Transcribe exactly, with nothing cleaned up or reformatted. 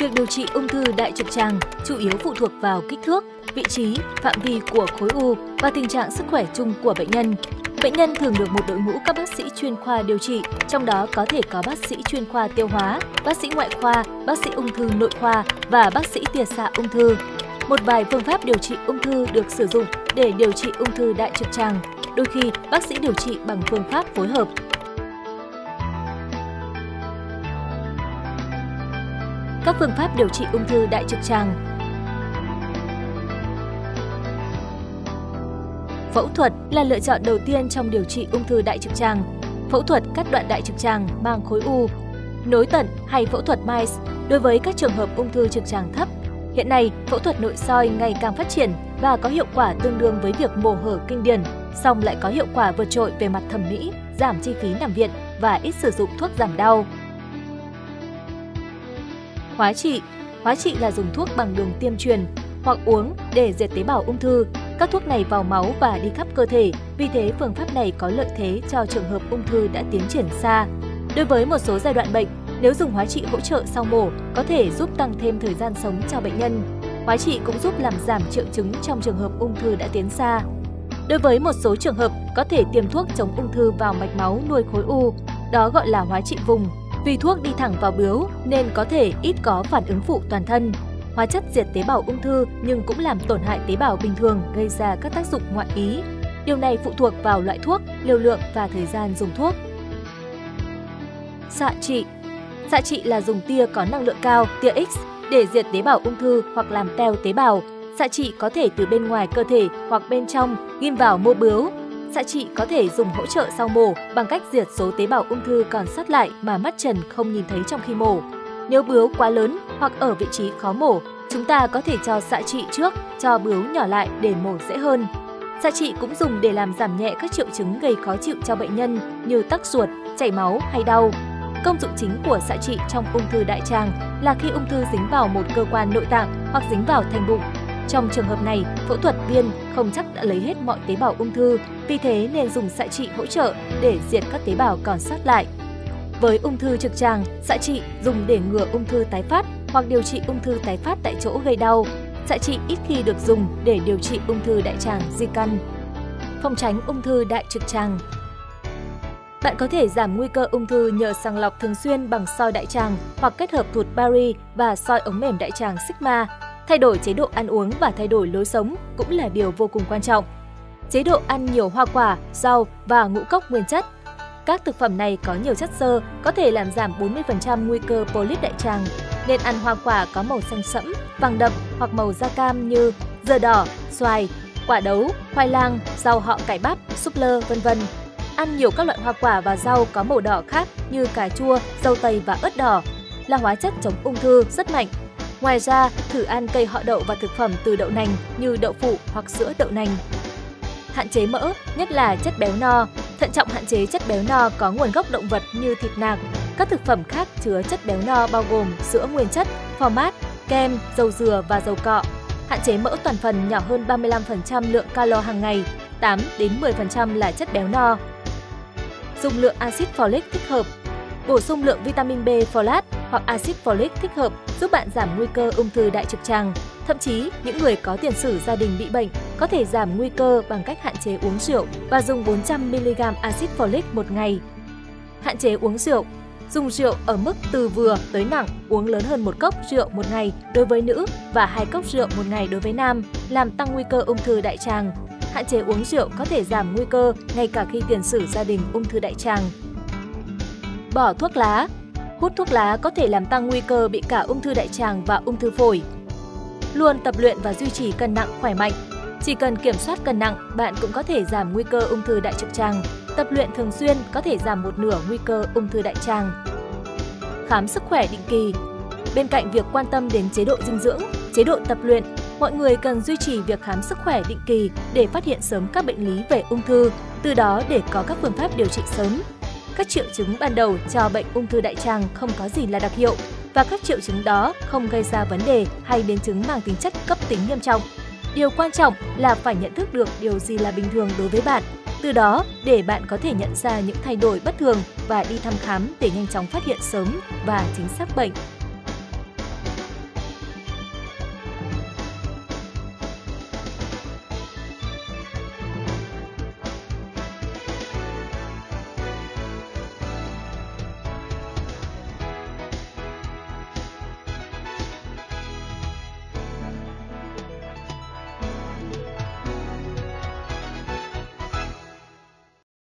Việc điều trị ung thư đại trực tràng chủ yếu phụ thuộc vào kích thước, vị trí, phạm vi của khối u và tình trạng sức khỏe chung của bệnh nhân. Bệnh nhân thường được một đội ngũ các bác sĩ chuyên khoa điều trị, trong đó có thể có bác sĩ chuyên khoa tiêu hóa, bác sĩ ngoại khoa, bác sĩ ung thư nội khoa và bác sĩ tiệt xạ ung thư. Một vài phương pháp điều trị ung thư được sử dụng để điều trị ung thư đại trực tràng. Đôi khi, bác sĩ điều trị bằng phương pháp phối hợp. Các phương pháp điều trị ung thư đại trực tràng. Phẫu thuật là lựa chọn đầu tiên trong điều trị ung thư đại trực tràng. Phẫu thuật cắt đoạn đại trực tràng mang khối u, nối tận hay phẫu thuật M I C E đối với các trường hợp ung thư trực tràng thấp. Hiện nay, phẫu thuật nội soi ngày càng phát triển và có hiệu quả tương đương với việc mổ hở kinh điển, song lại có hiệu quả vượt trội về mặt thẩm mỹ, giảm chi phí nằm viện và ít sử dụng thuốc giảm đau. Hóa trị. Hóa trị là dùng thuốc bằng đường tiêm truyền hoặc uống để diệt tế bào ung thư. Các thuốc này vào máu và đi khắp cơ thể, vì thế phương pháp này có lợi thế cho trường hợp ung thư đã tiến triển xa. Đối với một số giai đoạn bệnh, nếu dùng hóa trị hỗ trợ sau mổ, có thể giúp tăng thêm thời gian sống cho bệnh nhân. Hóa trị cũng giúp làm giảm triệu chứng trong trường hợp ung thư đã tiến xa. Đối với một số trường hợp, có thể tiêm thuốc chống ung thư vào mạch máu nuôi khối u, đó gọi là hóa trị vùng. Vì thuốc đi thẳng vào bướu nên có thể ít có phản ứng phụ toàn thân. Hóa chất diệt tế bào ung thư nhưng cũng làm tổn hại tế bào bình thường, gây ra các tác dụng ngoại ý. Điều này phụ thuộc vào loại thuốc, liều lượng và thời gian dùng thuốc. Xạ trị. Xạ trị là dùng tia có năng lượng cao, tia X, để diệt tế bào ung thư hoặc làm teo tế bào. Xạ trị có thể từ bên ngoài cơ thể hoặc bên trong, ghim vào mô bướu. Xạ trị có thể dùng hỗ trợ sau mổ bằng cách diệt số tế bào ung thư còn sót lại mà mắt trần không nhìn thấy trong khi mổ. Nếu bướu quá lớn hoặc ở vị trí khó mổ, chúng ta có thể cho xạ trị trước, cho bướu nhỏ lại để mổ dễ hơn. Xạ trị cũng dùng để làm giảm nhẹ các triệu chứng gây khó chịu cho bệnh nhân như tắc ruột, chảy máu hay đau. Công dụng chính của xạ trị trong ung thư đại tràng là khi ung thư dính vào một cơ quan nội tạng hoặc dính vào thành bụng. Trong trường hợp này, phẫu thuật viên không chắc đã lấy hết mọi tế bào ung thư, vì thế nên dùng xạ trị hỗ trợ để diệt các tế bào còn sót lại. Với ung thư trực tràng, xạ trị dùng để ngừa ung thư tái phát hoặc điều trị ung thư tái phát tại chỗ gây đau. Xạ trị ít khi được dùng để điều trị ung thư đại tràng di căn. Phòng tránh ung thư đại trực tràng. Bạn có thể giảm nguy cơ ung thư nhờ sàng lọc thường xuyên bằng soi đại tràng hoặc kết hợp thụt Barry và soi ống mềm đại tràng Sigma. Thay đổi chế độ ăn uống và thay đổi lối sống cũng là điều vô cùng quan trọng. Chế độ ăn nhiều hoa quả, rau và ngũ cốc nguyên chất. Các thực phẩm này có nhiều chất xơ, có thể làm giảm bốn mươi phần trăm nguy cơ polyp đại tràng. Nên ăn hoa quả có màu xanh sẫm, vàng đậm hoặc màu da cam như dừa đỏ, xoài, quả đấu, khoai lang, rau họ cải bắp, súp lơ, vân vân. Ăn nhiều các loại hoa quả và rau có màu đỏ khác như cà chua, dâu tây và ớt đỏ là hóa chất chống ung thư rất mạnh. Ngoài ra, thử ăn cây họ đậu và thực phẩm từ đậu nành như đậu phụ hoặc sữa đậu nành. Hạn chế mỡ, nhất là chất béo no. Thận trọng hạn chế chất béo no có nguồn gốc động vật như thịt nạc. Các thực phẩm khác chứa chất béo no bao gồm sữa nguyên chất, phô mát, kem, dầu dừa và dầu cọ. Hạn chế mỡ toàn phần nhỏ hơn ba mươi lăm phần trăm lượng calo hàng ngày, tám đến mười phần trăm là chất béo no. Dùng lượng axit folic thích hợp. Bổ sung lượng vitamin B folat hoặc axit folic thích hợp giúp bạn giảm nguy cơ ung thư đại trực tràng. Thậm chí, những người có tiền sử gia đình bị bệnh có thể giảm nguy cơ bằng cách hạn chế uống rượu và dùng bốn trăm mi-li-gam axit folic một ngày. Hạn chế uống rượu. Dùng rượu ở mức từ vừa tới nặng, uống lớn hơn một cốc rượu một ngày đối với nữ và hai cốc rượu một ngày đối với nam, làm tăng nguy cơ ung thư đại tràng. Hạn chế uống rượu có thể giảm nguy cơ ngay cả khi tiền sử gia đình ung thư đại tràng. Bỏ thuốc lá. Hút thuốc lá có thể làm tăng nguy cơ bị cả ung thư đại tràng và ung thư phổi. Luôn tập luyện và duy trì cân nặng khỏe mạnh. Chỉ cần kiểm soát cân nặng, bạn cũng có thể giảm nguy cơ ung thư đại trực tràng. Tập luyện thường xuyên có thể giảm một nửa nguy cơ ung thư đại tràng. Khám sức khỏe định kỳ. Bên cạnh việc quan tâm đến chế độ dinh dưỡng, chế độ tập luyện, mọi người cần duy trì việc khám sức khỏe định kỳ để phát hiện sớm các bệnh lý về ung thư, từ đó để có các phương pháp điều trị sớm. Các triệu chứng ban đầu cho bệnh ung thư đại tràng không có gì là đặc hiệu và các triệu chứng đó không gây ra vấn đề hay biến chứng mang tính chất cấp tính nghiêm trọng. Điều quan trọng là phải nhận thức được điều gì là bình thường đối với bạn, từ đó để bạn có thể nhận ra những thay đổi bất thường và đi thăm khám để nhanh chóng phát hiện sớm và chính xác bệnh.